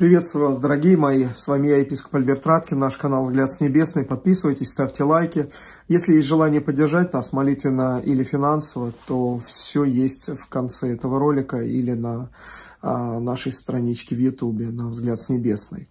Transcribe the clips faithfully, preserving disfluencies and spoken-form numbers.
Приветствую вас, дорогие мои. С вами я, епископ Альберт Раткин, наш канал «Взгляд с Небесной». Подписывайтесь, ставьте лайки. Если есть желание поддержать нас молитвенно или финансово, то все есть в конце этого ролика или на а, нашей страничке в Ютубе, на «Взгляд с Небесной».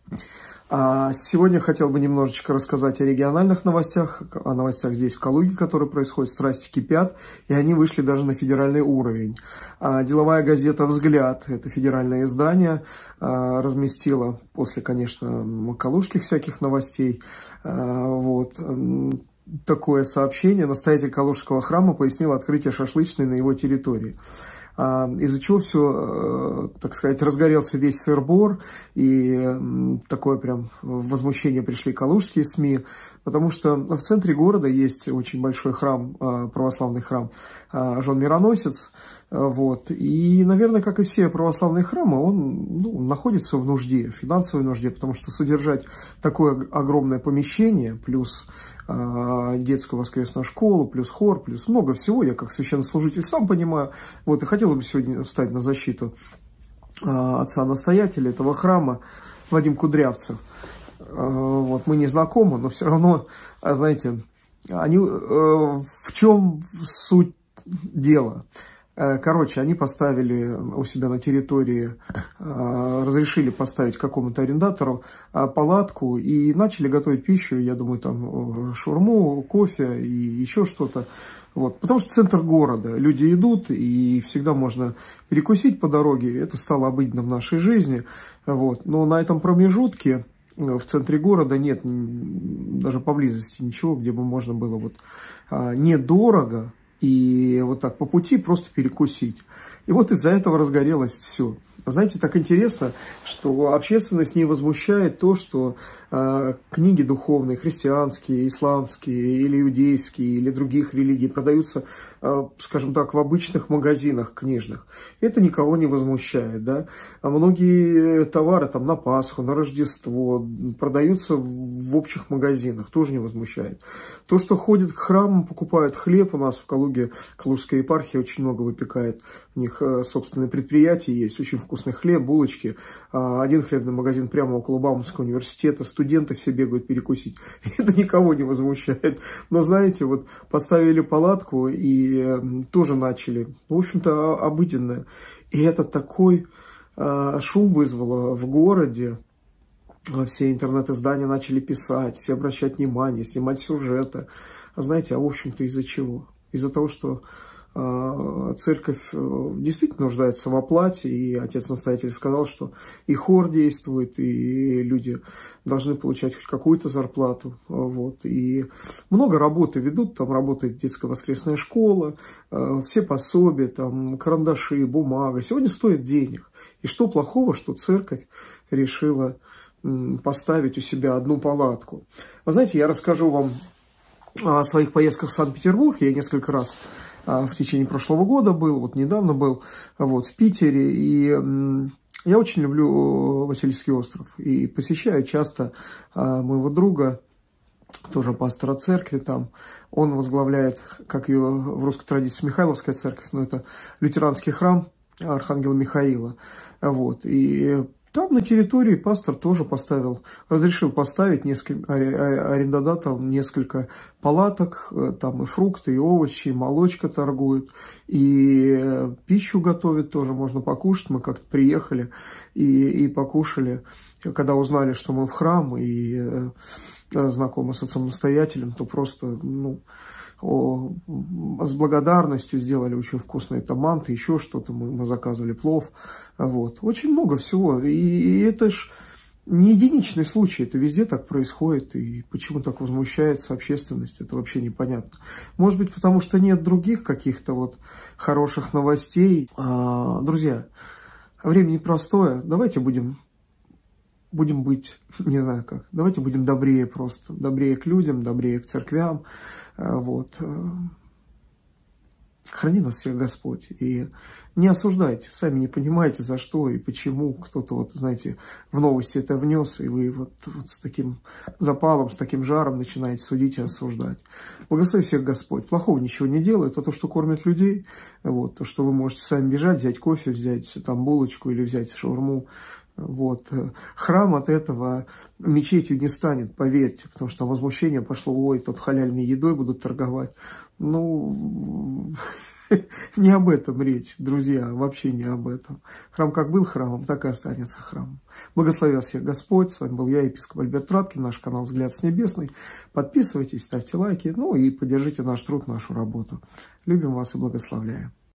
А сегодня хотел бы немножечко рассказать о региональных новостях, о новостях здесь, в Калуге, которые происходят, страсти кипят, и они вышли даже на федеральный уровень. А деловая газета «Взгляд», это федеральное издание, разместила после, конечно, калужских всяких новостей, вот, такое сообщение. Настоятель Калужского храма пояснил открытие шашлычной на его территории. Из-за чего все, так сказать, разгорелся весь сыр-бор, и такое прям возмущение пришли калужские СМИ, потому что в центре города есть очень большой храм, православный храм Жен-Мироносиц, вот, и, наверное, как и все православные храмы, он ну, находится в нужде, в финансовой нужде, потому что содержать такое огромное помещение, плюс детскую воскресную школу, плюс хор, плюс много всего, я как священнослужитель сам понимаю, вот, и хотел бы сегодня встать на защиту отца-настоятеля этого храма, Вадим Кудрявцев, вот, мы не знакомы, но все равно, знаете, они, в чем суть дела? Короче, они поставили у себя на территории, разрешили поставить какому-то арендатору палатку и начали готовить пищу, я думаю, там шаурму, кофе и еще что-то. Вот. Потому что центр города, люди идут, и всегда можно перекусить по дороге, это стало обыденным в нашей жизни. Вот. Но на этом промежутке в центре города нет даже поблизости ничего, где бы можно было вот недорого и вот так по пути просто перекусить. И вот из-за этого разгорелось все. Знаете, так интересно, что общественность не возмущает то, что э, книги духовные, христианские, исламские или иудейские, или других религий продаются, э, скажем так, в обычных магазинах книжных. Это никого не возмущает, да. А многие товары там на Пасху, на Рождество продаются в общих магазинах, тоже не возмущает. То, что ходят к храмам, покупают хлеб, у нас в Калуге, Калужская епархия очень много выпекает, у них э, собственные предприятия есть, очень вкусные. Хлеб, булочки, один хлебный магазин прямо около Баумского университета, студенты все бегают перекусить. Это никого не возмущает. Но знаете, вот поставили палатку и тоже начали, в общем-то, обыденное. И это такой шум вызвало в городе. Все интернет-издания начали писать, все обращать внимание, снимать сюжеты. А знаете, а в общем-то из-за чего? Из-за того, что церковь действительно нуждается в оплате, и отец-настоятель сказал, что и хор действует, и люди должны получать хоть какую-то зарплату, вот, и много работы ведут, там работает детская воскресная школа, все пособия, там, карандаши, бумага, сегодня стоит денег, и что плохого, что церковь решила поставить у себя одну палатку. Вы знаете, я расскажу вам о своих поездках в Санкт-Петербург, я несколько раз в течение прошлого года был, вот недавно был вот, в Питере, и я очень люблю Васильевский остров, и посещаю часто моего друга, тоже пастора церкви там, он возглавляет, как ее в русской традиции, Михайловская церковь, но это лютеранский храм Архангела Михаила, вот, и там на территории пастор тоже поставил, разрешил поставить несколько, арендодателям несколько палаток, там и фрукты, и овощи, и молочка торгуют, и пищу готовят тоже, можно покушать. Мы как-то приехали и, и покушали, когда узнали, что мы в храм, и знакомы с отцом-настоятелем, то просто, ну, о, с благодарностью сделали очень вкусные томаты, еще что-то, мы, мы заказывали плов, вот, очень много всего, и, и это ж не единичный случай, это везде так происходит, и почему так возмущается общественность, это вообще непонятно. Может быть, потому что нет других каких-то вот хороших новостей. А, друзья, время непростое, давайте будем... Будем быть, не знаю как, давайте будем добрее просто, добрее к людям, добрее к церквям, вот. Храни нас всех Господь, и не осуждайте, сами не понимаете, за что и почему кто-то, вот, знаете, в новости это внес, и вы вот, вот с таким запалом, с таким жаром начинаете судить и осуждать. Благослови всех Господь, плохого ничего не делает, а то, что кормит людей, вот, то, что вы можете сами бежать, взять кофе, взять там булочку или взять шаурму, Вот. Храм от этого мечетью не станет, поверьте, потому что возмущение пошло: ой, тут халяльной едой будут торговать. Ну, не об этом речь, друзья, вообще не об этом. Храм как был храмом, так и останется храмом. Благослови вас всех Господь, с вами был я, епископ Альберт Раткин, наш канал «Взгляд с Небесной». Подписывайтесь, ставьте лайки, ну и поддержите наш труд, нашу работу. Любим вас и благословляем.